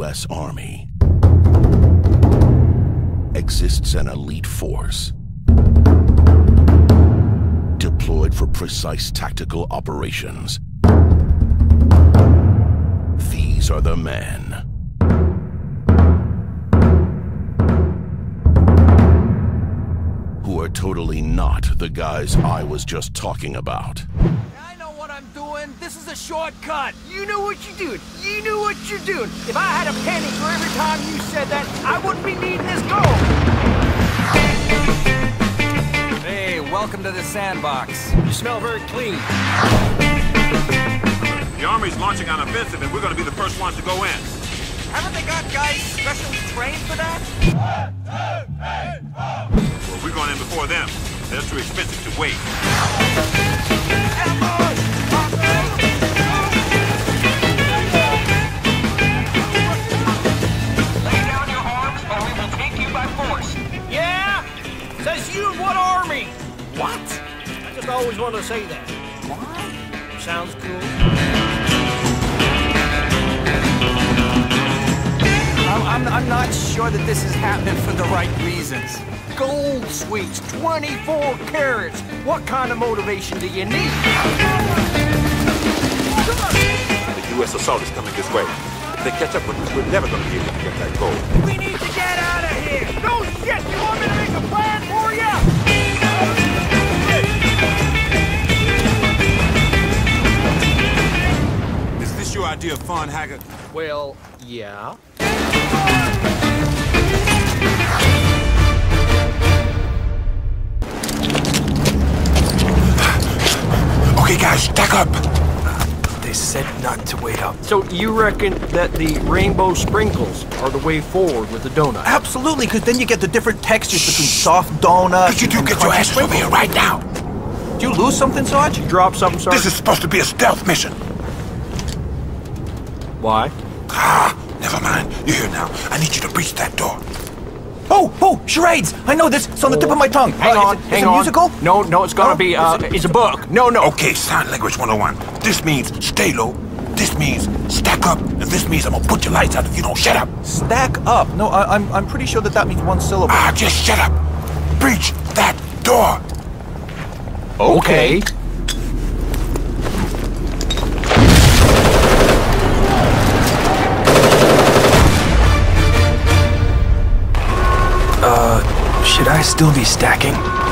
U.S. Army exists an elite force deployed for precise tactical operations. These are the men. Are totally not the guys I was just talking about. I know what I'm doing. This is a shortcut. You know what you're doing. You know what you're doing. If I had a penny for every time you said that, I wouldn't be needing this gold. Hey, welcome to the sandbox. You smell very clean. The Army's launching on offensive, and we're going to be the first ones to go in. Haven't they got guys specially trained for that? 1, 2, 3, 4. Well, we're going in before them. They're too expensive to wait. Lay down your arms or we will take you by force. Yeah? Says you and what army? What? I just always wanted to say that. Why? Sounds cool. I'm not sure that this is happening for the right reasons. Gold sweets, 24 carats. What kind of motivation do you need? The U.S. assault is coming this way. If they catch up with us, we're never going to be able to get that gold. We need to get out of here! No shit! You want me to make a plan for you? Your idea of fun, Haggard? Well, yeah. Okay, guys, back up. They said not to wait up. So you reckon that the rainbow sprinkles are the way forward with the donut? Absolutely, because then you get the different textures between soft donuts. But you do get your ass over here right now. Did you lose something, Sarge? You dropped something, Sarge? This is supposed to be a stealth mission. Why? Ah, never mind. You're here now. I need you to breach that door. Oh, charades! I know this. It's on the tip of my tongue. Hang on. Is it musical? No, it's gonna be, it's a book. No. Okay, sign language 101. This means stay low. This means stack up. And this means I'm gonna put your lights out if you don't shut up. Stack up? No, I'm pretty sure that means one syllable. Ah, just shut up. Breach that door. Okay. Should I still be stacking?